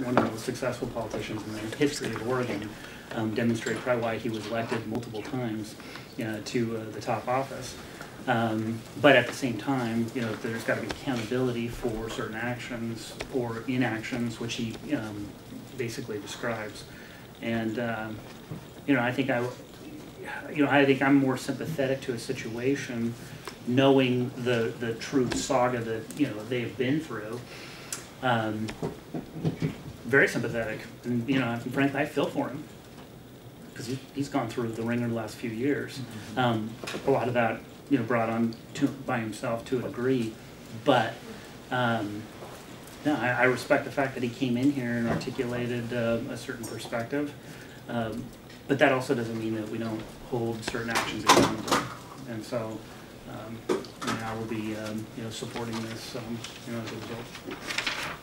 one of the most successful politicians in the history of Oregon, demonstrate probably why he was elected multiple times to the top office. But at the same time, there's got to be accountability for certain actions or inactions, which he basically describes. And I think I'm more sympathetic to a situation, knowing the true saga that they've been through. Very sympathetic, and frankly, I feel for him because he's gone through the ringer the last few years. A lot of that, brought on by himself to a degree, but no, I respect the fact that he came in here and articulated a certain perspective. But that also doesn't mean that we don't hold certain actions accountable, and so. And I will be supporting this as a result.